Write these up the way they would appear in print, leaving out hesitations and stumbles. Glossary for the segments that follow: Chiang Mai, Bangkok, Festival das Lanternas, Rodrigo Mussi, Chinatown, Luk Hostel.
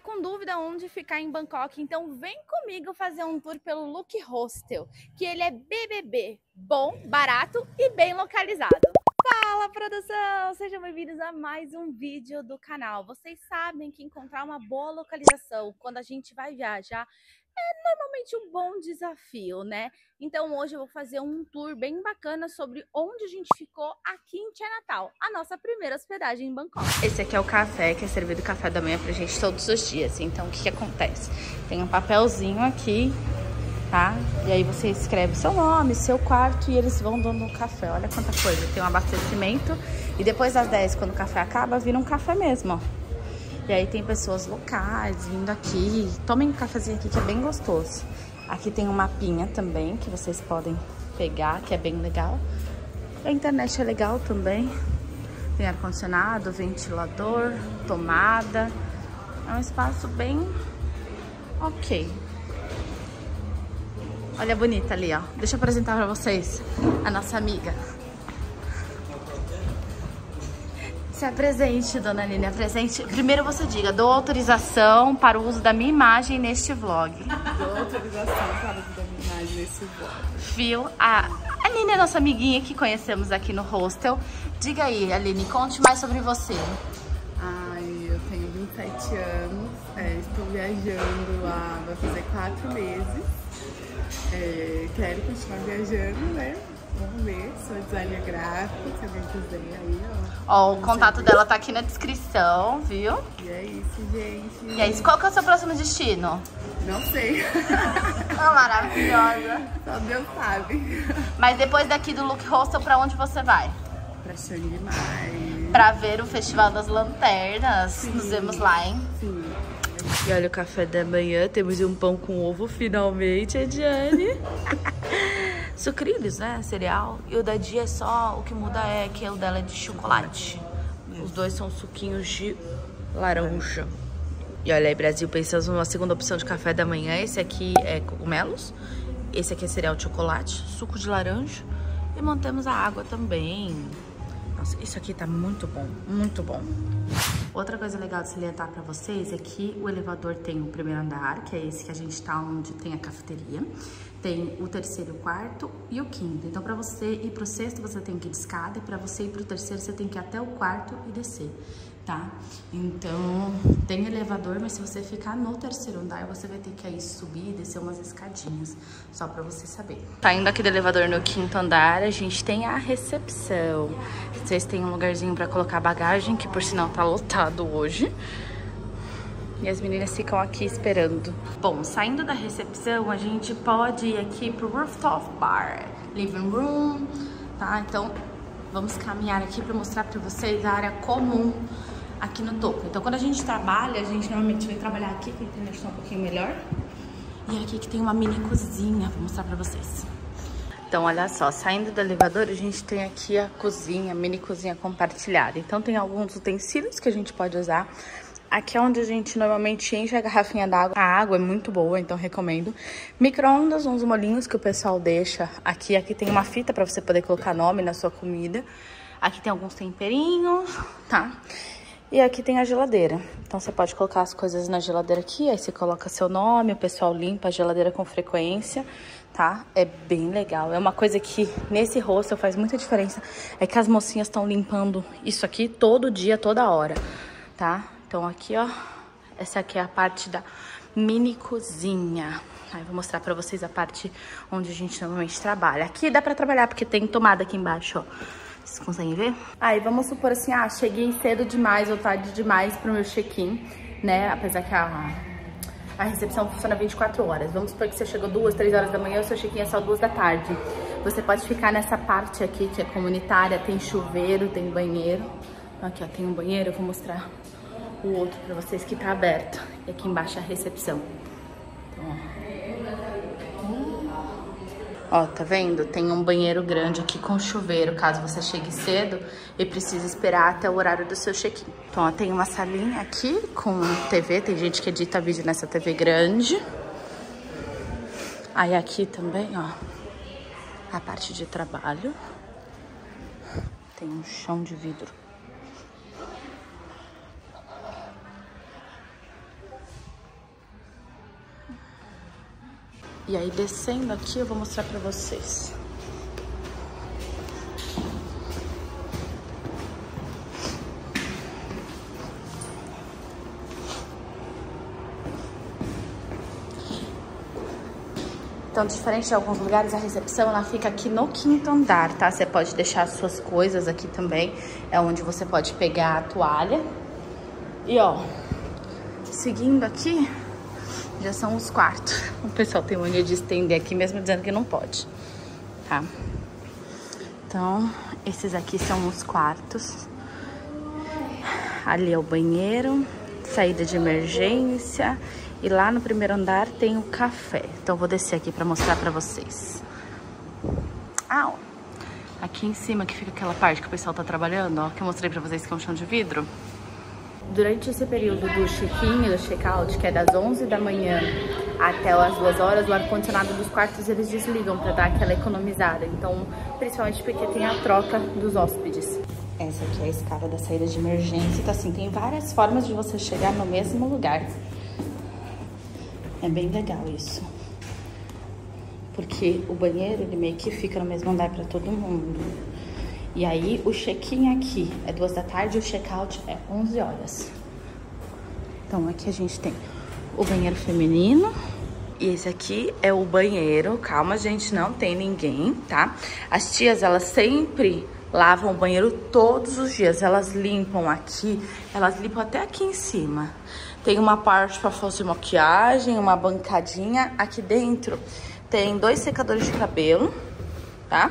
Tá com dúvida onde ficar em Bangkok? Então vem comigo fazer um tour pelo Luk Hostel, que ele é BBB, bom, barato e bem localizado. Fala, produção! Sejam bem-vindos a mais um vídeo do canal. Vocês sabem que encontrar uma boa localização quando a gente vai viajar é normalmente um bom desafio, né? Então hoje eu vou fazer um tour bem bacana sobre onde a gente ficou aqui em Chinatown, a nossa primeira hospedagem em Bangkok. Esse aqui é o café, que é servido café da manhã pra gente todos os dias. Então o que acontece? Tem um papelzinho aqui, tá? E aí você escreve seu nome, seu quarto, e eles vão dando um café. Olha quanta coisa, tem um abastecimento. E depois das 10, quando o café acaba, vira um café mesmo, ó. E aí tem pessoas locais vindo aqui. Tomem um cafezinho aqui que é bem gostoso. Aqui tem um mapinha também, que vocês podem pegar, que é bem legal. A internet é legal também. Tem ar-condicionado, ventilador, tomada. É um espaço bem ok. Olha a bonita ali, ó. Deixa eu apresentar pra vocês a nossa amiga. Se apresente, dona Aline, apresente. Primeiro você diga, dou autorização para o uso da minha imagem neste vlog. Dou autorização para o uso da minha imagem neste vlog. Viu? A Aline é nossa amiguinha que conhecemos aqui no hostel. Diga aí, Aline, conte mais sobre você. Ai, eu tenho 27 anos, estou viajando há, vai fazer 4 meses. Quero continuar viajando, né? Vamos ver, sou designer gráfico, se alguém quiser aí, ó. Ó, o contato dela tá aqui na descrição, viu? E é isso, gente. E é isso, qual que é o seu próximo destino? Não sei. Ah, maravilhosa. Só Deus sabe. Mas depois daqui do Luk Hostel, pra onde você vai? Pra Chiang Mai. Pra ver o Festival das Lanternas. Sim. Nos vemos lá, hein? Sim. E olha o café da manhã, temos um pão com ovo, finalmente, Ediane. Sucrilhos, né? Cereal. E o da Dia é só, o que muda é que o dela é de chocolate. Os dois são suquinhos de laranja. E olha aí, Brasil, pensamos numa segunda opção de café da manhã. Esse aqui é cogumelos, esse aqui é cereal de chocolate, suco de laranja e mantemos a água também. Nossa, isso aqui tá muito bom, muito bom. Outra coisa legal de salientar para vocês é que o elevador tem o primeiro andar, que é esse que a gente tá, onde tem a cafeteria. Tem o terceiro, o quarto e o quinto. Então, para você ir pro sexto, você tem que ir de escada. E para você ir pro terceiro, você tem que ir até o quarto e descer, tá? Então, tem elevador, mas se você ficar no terceiro andar, você vai ter que aí subir e descer umas escadinhas. Só para você saber. Saindo aqui do elevador no quinto andar, a gente tem a recepção. Vocês têm um lugarzinho para colocar bagagem, que por sinal tá lotado hoje. E as meninas ficam aqui esperando. Bom, saindo da recepção, a gente pode ir aqui pro rooftop bar, living room, tá? Então, vamos caminhar aqui para mostrar para vocês a área comum aqui no topo. Então, quando a gente trabalha, a gente normalmente vai trabalhar aqui, que a internet está um pouquinho melhor. E aqui que tem uma mini cozinha, vou mostrar para vocês. Então, olha só, saindo do elevador, a gente tem aqui a cozinha, mini cozinha compartilhada. Então, tem alguns utensílios que a gente pode usar. Aqui é onde a gente normalmente enche a garrafinha d'água. A água é muito boa, então recomendo. Micro-ondas, uns molhinhos que o pessoal deixa aqui. Aqui tem uma fita para você poder colocar nome na sua comida. Aqui tem alguns temperinhos, tá? E aqui tem a geladeira. Então você pode colocar as coisas na geladeira aqui, aí você coloca seu nome, o pessoal limpa a geladeira com frequência, tá? É bem legal. É uma coisa que nesse hostel faz muita diferença, é que as mocinhas estão limpando isso aqui todo dia, toda hora, tá? Então aqui, ó, essa aqui é a parte da mini cozinha. Aí eu vou mostrar pra vocês a parte onde a gente normalmente trabalha. Aqui dá pra trabalhar porque tem tomada aqui embaixo, ó. Vocês conseguem ver? Aí vamos supor assim, ah, cheguei cedo demais ou tarde demais pro meu check-in, né? Apesar que a recepção funciona 24 horas. Vamos supor que você chegou 2, 3 horas da manhã, o seu check-in é só 2 da tarde. Você pode ficar nessa parte aqui que é comunitária, tem chuveiro, tem banheiro. Aqui, ó, tem um banheiro, eu vou mostrar o outro pra vocês que tá aberto. E aqui embaixo é a recepção. Então, ó, tá vendo? Tem um banheiro grande aqui com chuveiro, caso você chegue cedo e precise esperar até o horário do seu check-in. Então, ó, tem uma salinha aqui com TV. Tem gente que edita vídeo nessa TV grande. Aí aqui também, ó, a parte de trabalho. Tem um chão de vidro. E aí, descendo aqui, eu vou mostrar pra vocês. Então, diferente de alguns lugares, a recepção ela fica aqui no quinto andar, tá? Você pode deixar as suas coisas aqui também. É onde você pode pegar a toalha. E, ó, seguindo aqui, já são os quartos. O pessoal tem mania de estender aqui, mesmo dizendo que não pode, tá? Então, esses aqui são os quartos. Ali é o banheiro, saída de emergência. E lá no primeiro andar tem o café. Então eu vou descer aqui pra mostrar pra vocês. Ah, ó. Aqui em cima que fica aquela parte que o pessoal tá trabalhando, ó, que eu mostrei pra vocês que é um chão de vidro. Durante esse período do check-in e do check-out, que é das 11 da manhã até as 2 horas, o ar-condicionado dos quartos eles desligam pra dar aquela economizada. Então, principalmente porque tem a troca dos hóspedes. Essa aqui é a escada da saída de emergência. Então assim, tem várias formas de você chegar no mesmo lugar. É bem legal isso, porque o banheiro, ele meio que fica no mesmo andar pra todo mundo. E aí, o check-in aqui é 2 da tarde e o check-out é 11 horas. Então, aqui a gente tem o banheiro feminino. E esse aqui é o banheiro. Calma, gente, não tem ninguém, tá? As tias, elas sempre lavam o banheiro todos os dias. Elas limpam aqui, elas limpam até aqui em cima. Tem uma parte para fazer maquiagem, uma bancadinha. Aqui dentro tem 2 secadores de cabelo, tá?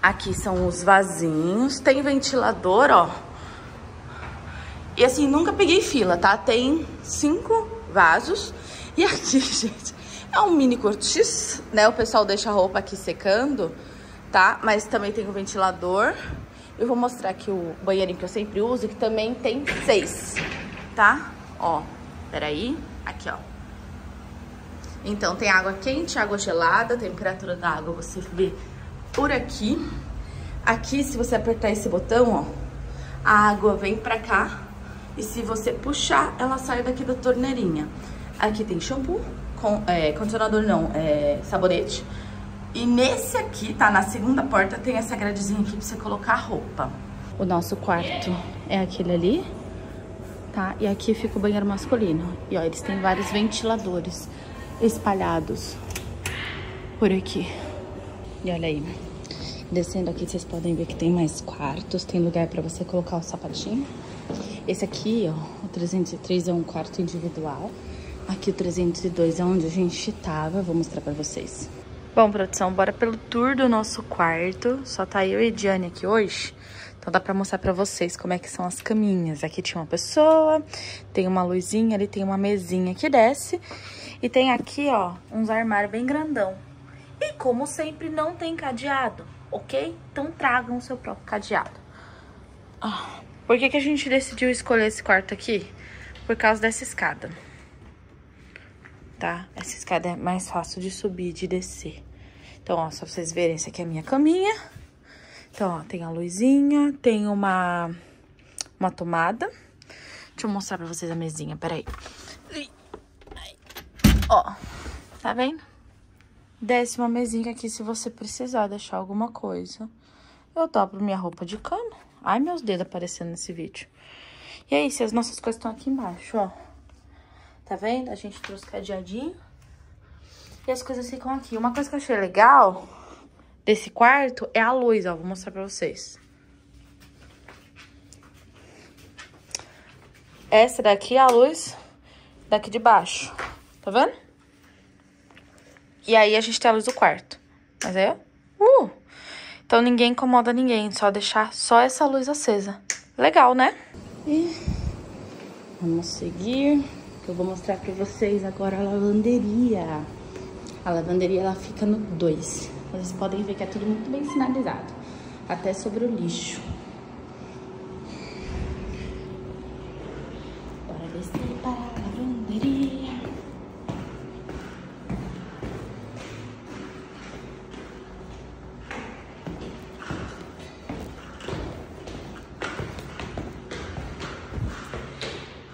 Aqui são os vasinhos. Tem ventilador, ó. E assim, nunca peguei fila, tá? Tem 5 vasos. E aqui, gente, é um mini cortiço, né? O pessoal deixa a roupa aqui secando, tá? Mas também tem um ventilador. Eu vou mostrar aqui o banheirinho que eu sempre uso, que também tem 6. Tá? Ó, peraí. Aqui, ó. Então, tem água quente, água gelada. A temperatura da água você vê por aqui. Aqui, se você apertar esse botão, ó, a água vem pra cá. E se você puxar, ela sai daqui da torneirinha. Aqui tem shampoo, condicionador não, sabonete. E nesse aqui, tá? Na segunda porta tem essa gradezinha aqui pra você colocar roupa. O nosso quarto é aquele ali. Tá? E aqui fica o banheiro masculino. E ó, eles têm vários ventiladores espalhados por aqui. E olha aí, descendo aqui vocês podem ver que tem mais quartos. Tem lugar pra você colocar o sapatinho. Esse aqui, ó, o 303 é um quarto individual. Aqui o 302 é onde a gente tava. Vou mostrar pra vocês. Bom, produção, bora pelo tour do nosso quarto. Só tá eu e Diane aqui hoje. Então dá pra mostrar pra vocês como é que são as caminhas. Aqui tinha uma pessoa, tem uma luzinha, ali tem uma mesinha que desce. E tem aqui, ó, uns armários bem grandão. E como sempre, não tem cadeado, ok? Então tragam o seu próprio cadeado. Oh, por que que a gente decidiu escolher esse quarto aqui? Por causa dessa escada. Tá? Essa escada é mais fácil de subir e de descer. Então, ó, só pra vocês verem, essa aqui é a minha caminha. Então, ó, tem a luzinha, tem uma tomada. Deixa eu mostrar pra vocês a mesinha, peraí. Ó, tá vendo? Desce uma mesinha aqui se você precisar deixar alguma coisa. Eu dobro minha roupa de cama. Ai, meus dedos aparecendo nesse vídeo. E aí, se as nossas coisas estão aqui embaixo, ó. Tá vendo? A gente trouxe cadeadinho. E as coisas ficam aqui. Uma coisa que eu achei legal desse quarto é a luz, ó. Vou mostrar pra vocês. Essa daqui é a luz daqui de baixo. Tá vendo? E aí a gente tem a luz do quarto. Mas aí, ó. Então ninguém incomoda ninguém. Só deixar só essa luz acesa. Legal, né? E vamos seguir. Eu vou mostrar pra vocês agora a lavanderia. A lavanderia, ela fica no 2. Vocês podem ver que é tudo muito bem sinalizado, até sobre o lixo. Bora descer para a lavanderia.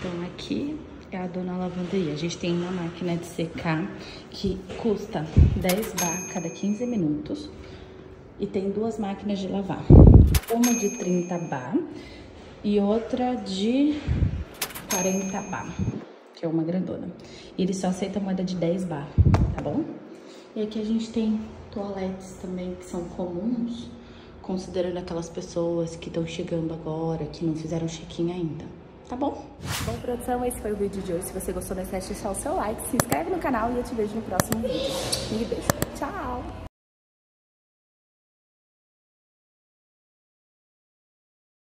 Então aqui é a Dona Lavanderia. A gente tem uma máquina de secar que custa 10 bar cada 15 minutos. E tem duas máquinas de lavar. Uma de 30 bar e outra de 40 bar, que é uma grandona. E ele só aceita moeda de 10 bar, tá bom? E aqui a gente tem toaletes também que são comuns, considerando aquelas pessoas que estão chegando agora, que não fizeram check-in ainda, tá bom? Bom, produção, esse foi o vídeo de hoje. Se você gostou, não esquece de deixar o seu like, se inscreve no canal e eu te vejo no próximo vídeo. Um beijo, tchau!